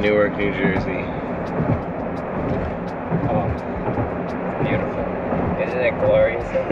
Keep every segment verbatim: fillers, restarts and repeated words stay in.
Newark, New Jersey. Oh, beautiful. Isn't it glorious? That's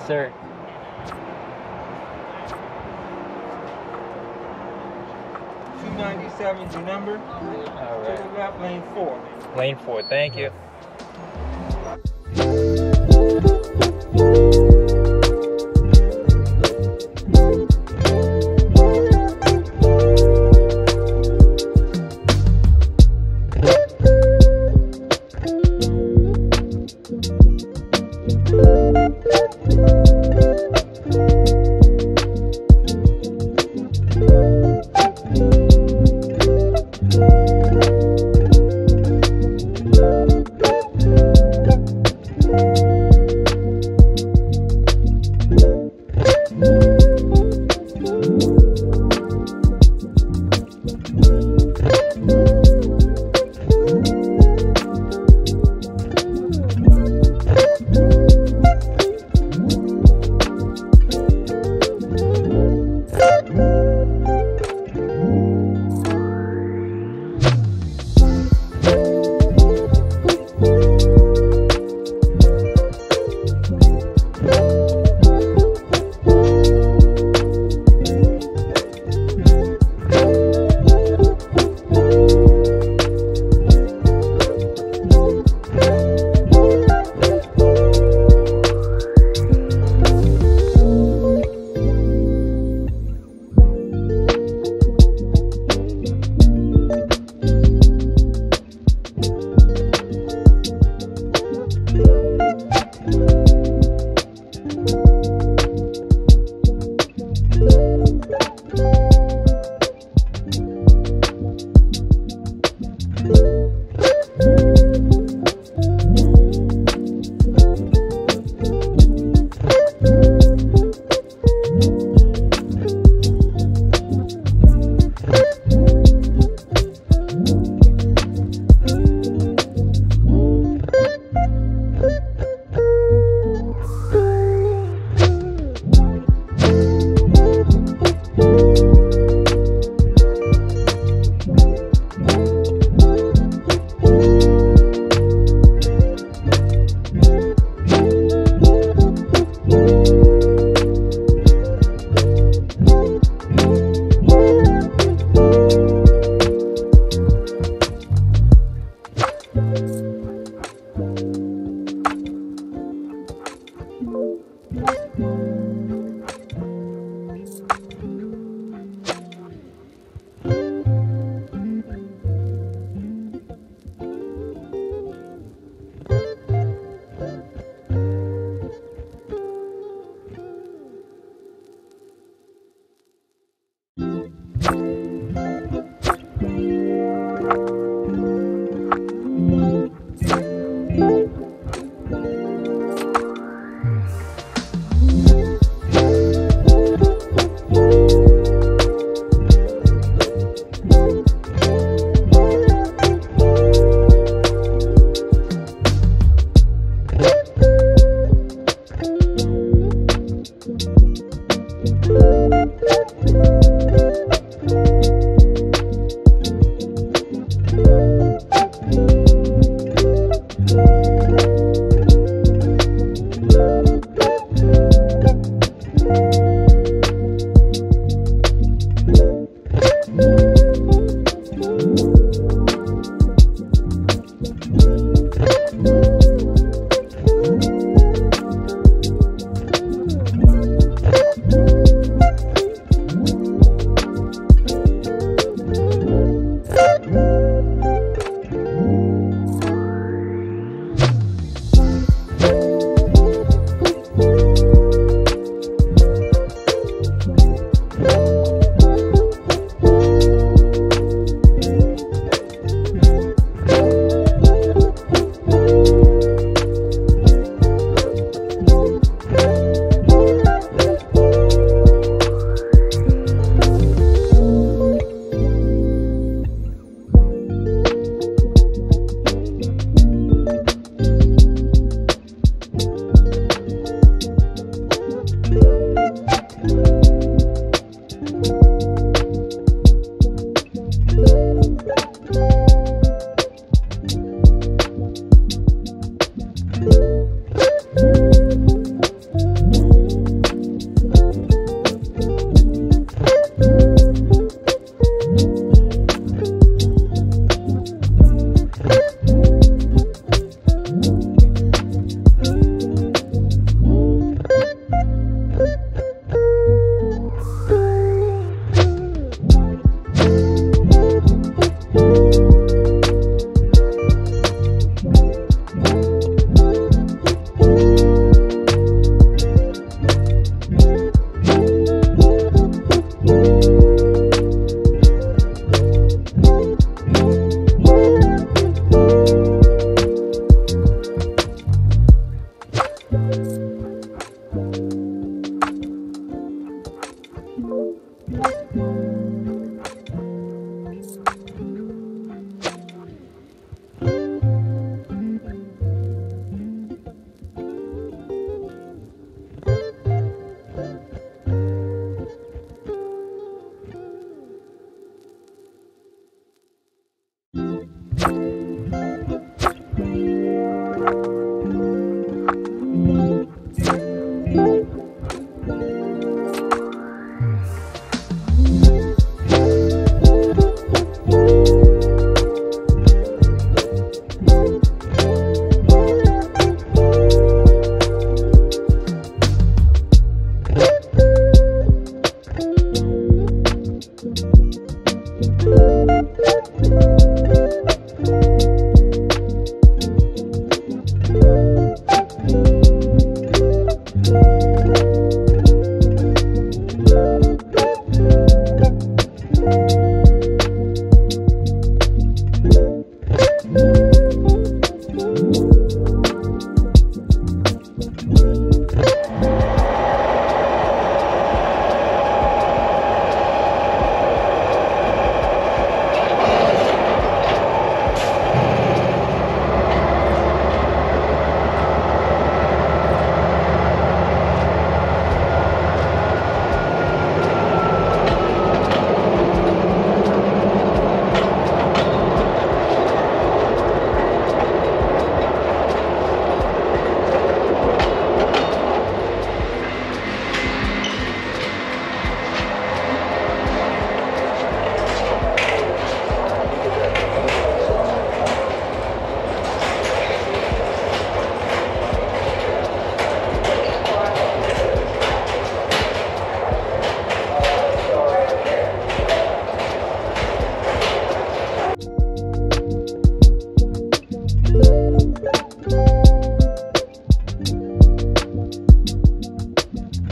yes, sir. two ninety-seven is your number. All right. To the left, lane four. Lane four, thank you. Thank you.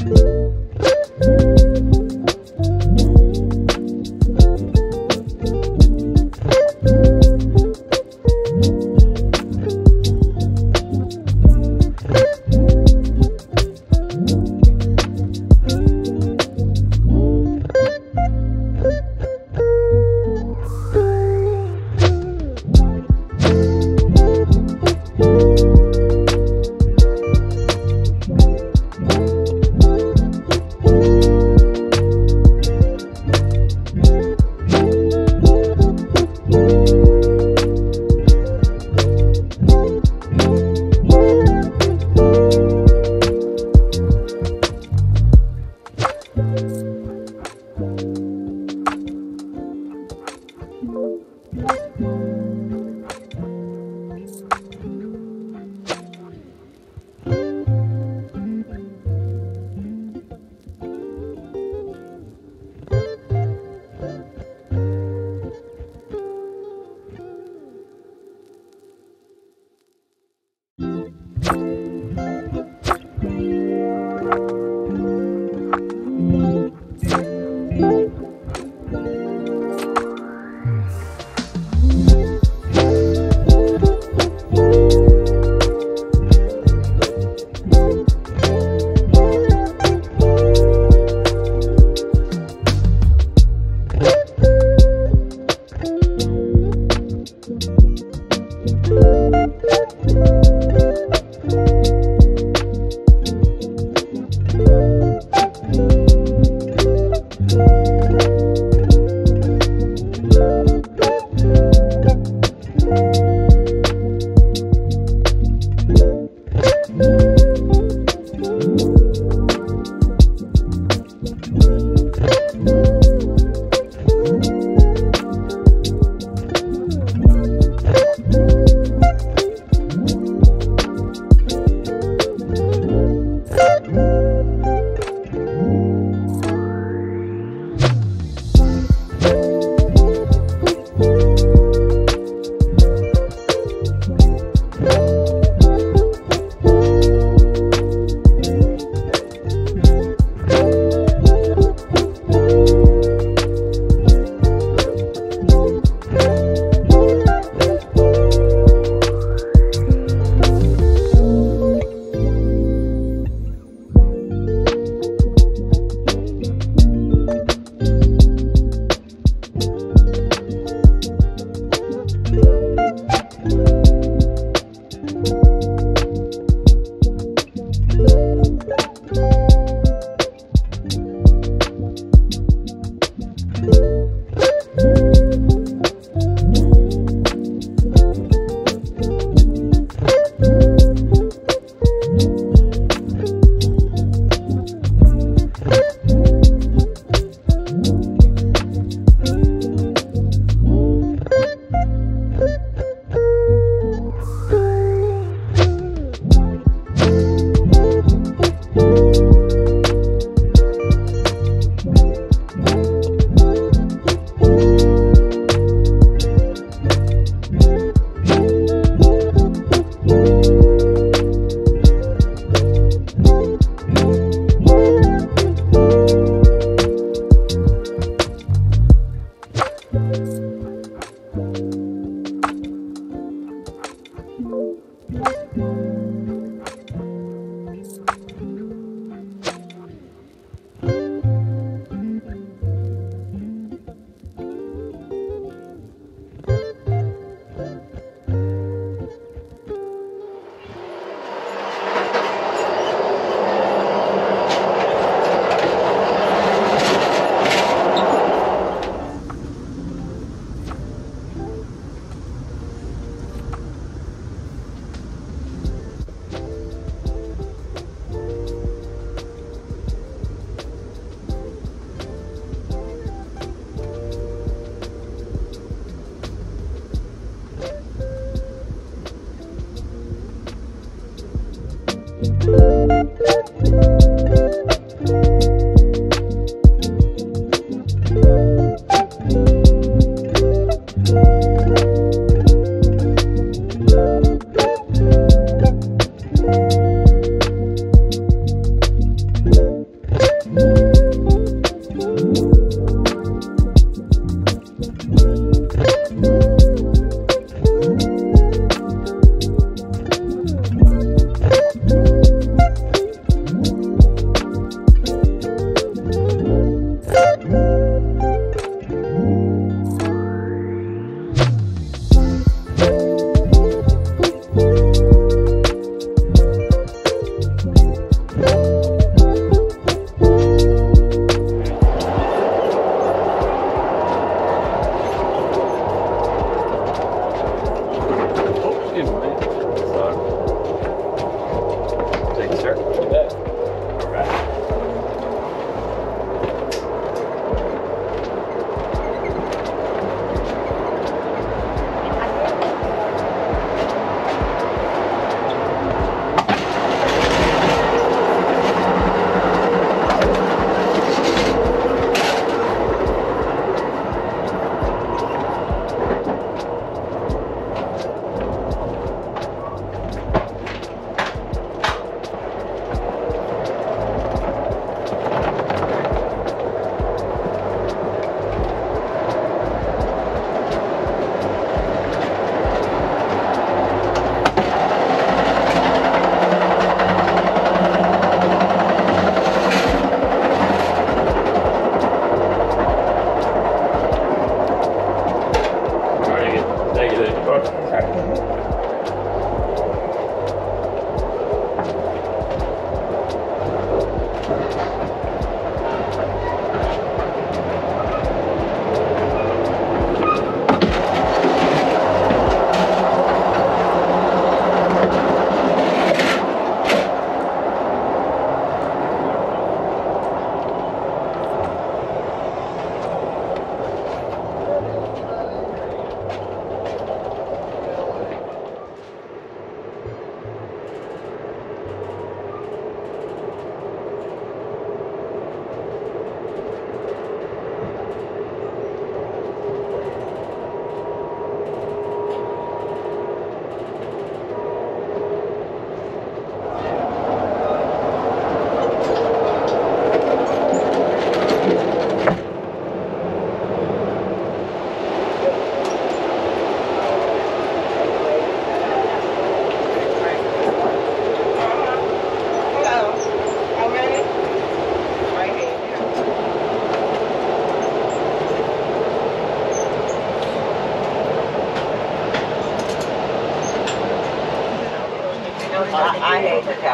Bye.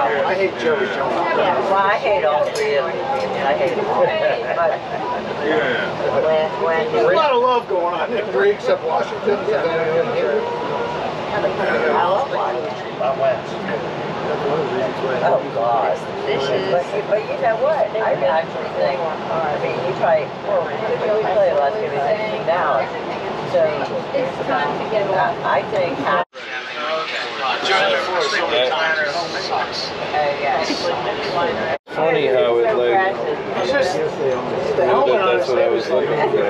I hate Joey Jones. Well, I hate all three of them. I hate them all. But yeah. when, when There's a lot of love going on in Greeks of Washington. Yeah. I love Washington. Oh, God. It's delicious. But, but you know what? I actually think, I mean, you try, we play a lot of music now. So, it's time to get up. I think. Funny how it like. It's just. That's what I was looking for.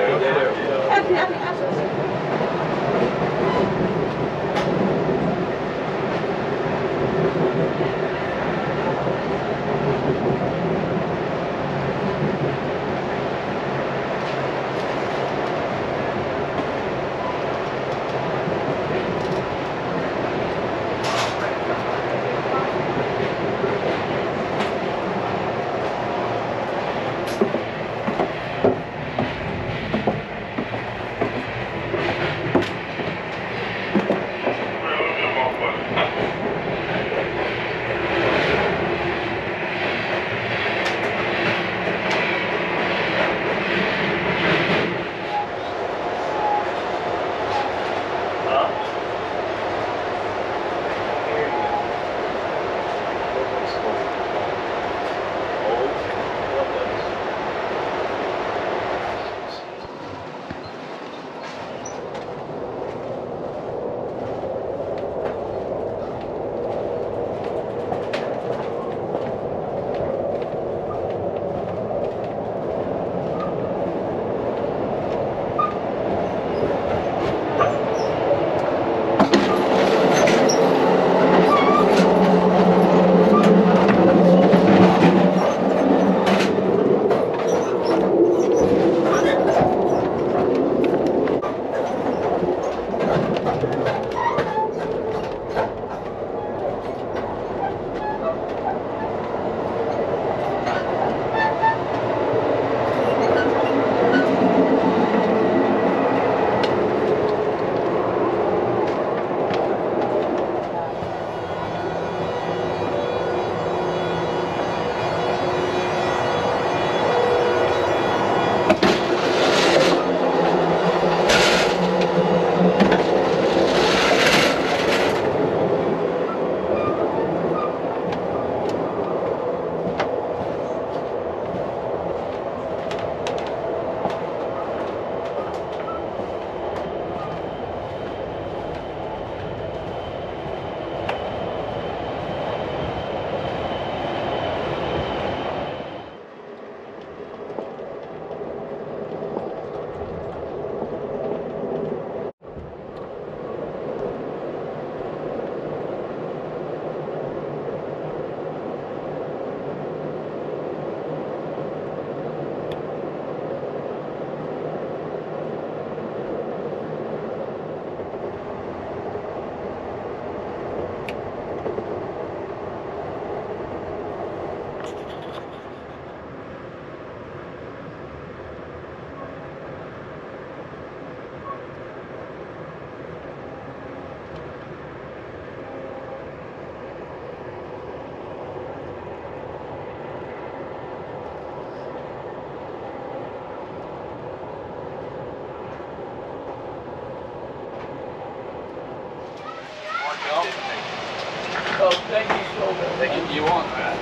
Oh, thank you so much. Thank you. You want that?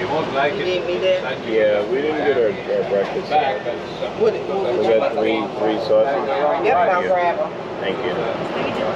You won't like you it. Need me there? Yeah, we didn't get our, our breakfast back. We got three, three sauces. Yep, I'll grab them. Thank you. Thank you.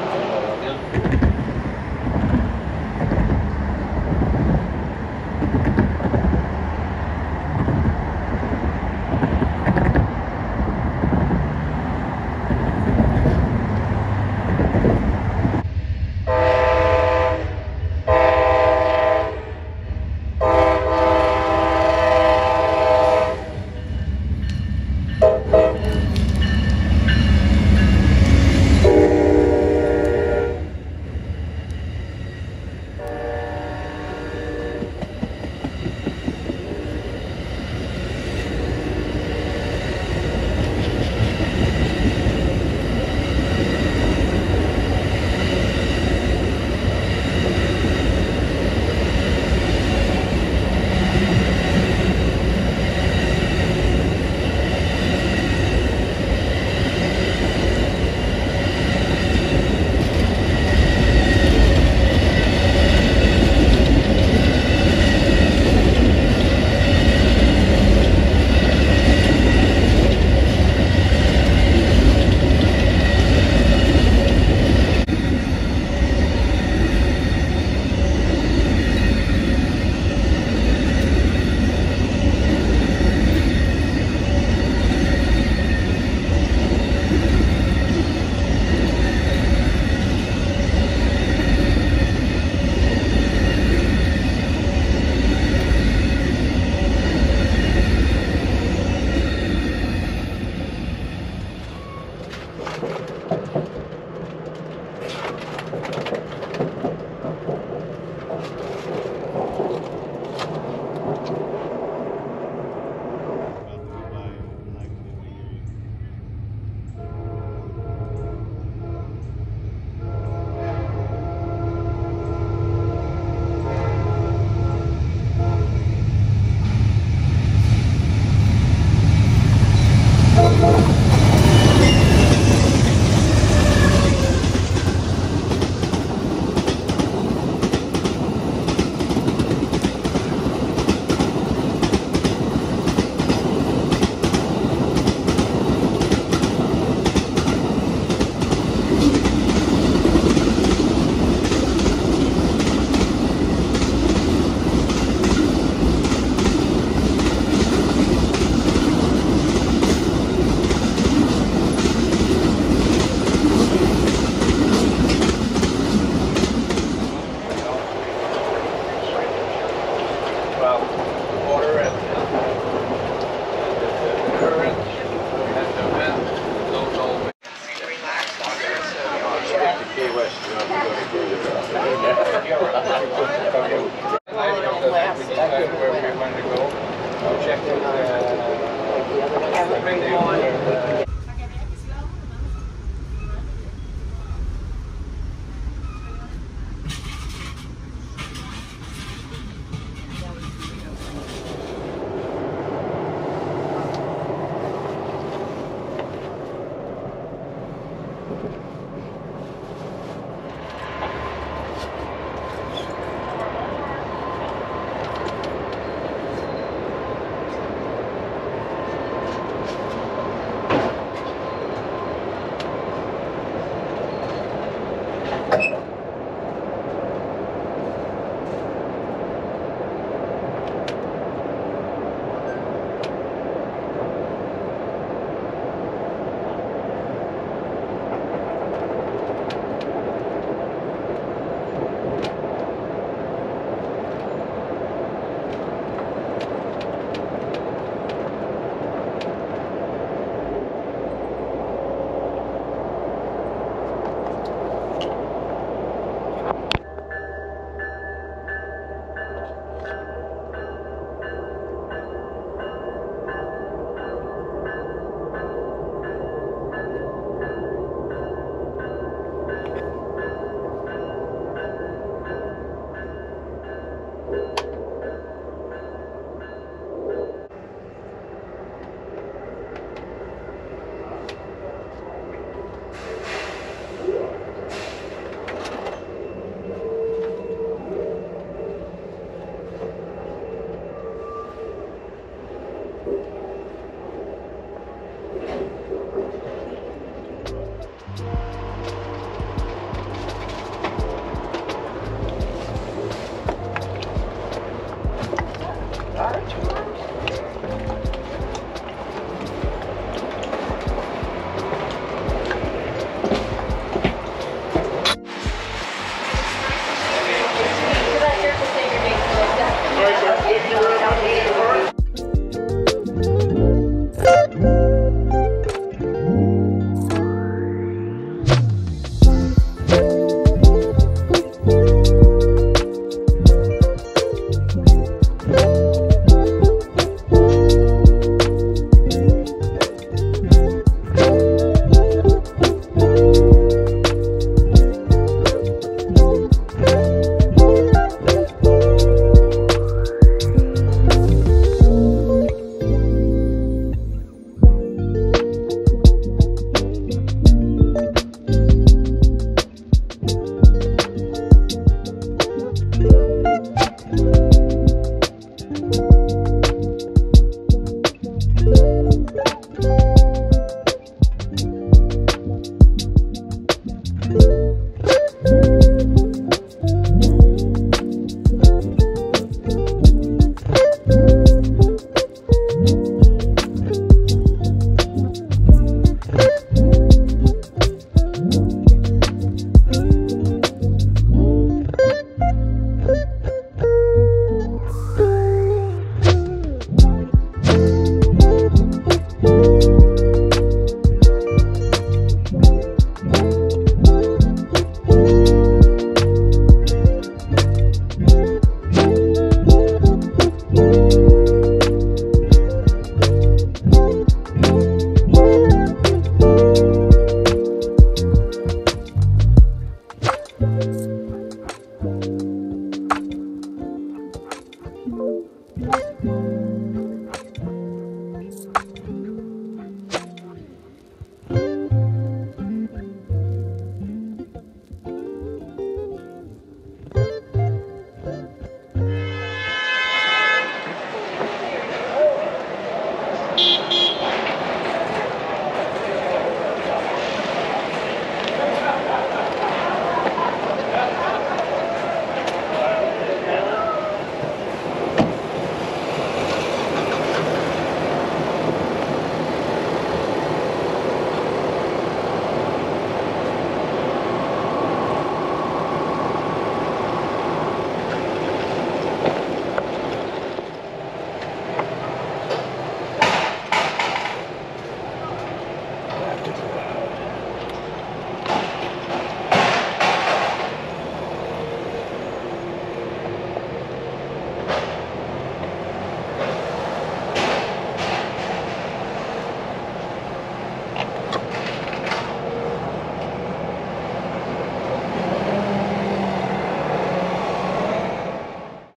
one to go. Check in the other. Thank you.